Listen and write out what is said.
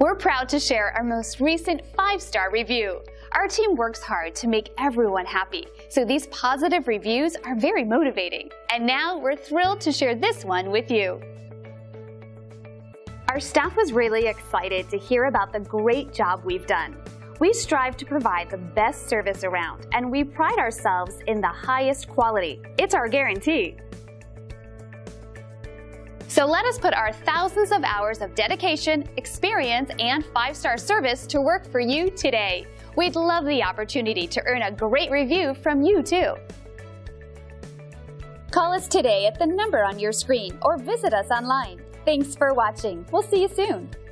We're proud to share our most recent 5-star review. Our team works hard to make everyone happy, so these positive reviews are very motivating. And now we're thrilled to share this one with you. Our staff was really excited to hear about the great job we've done. We strive to provide the best service around, and we pride ourselves in the highest quality. It's our guarantee. So let us put our thousands of hours of dedication, experience, and 5-star service to work for you today. We'd love the opportunity to earn a great review from you too. Call us today at the number on your screen or visit us online. Thanks for watching. We'll see you soon.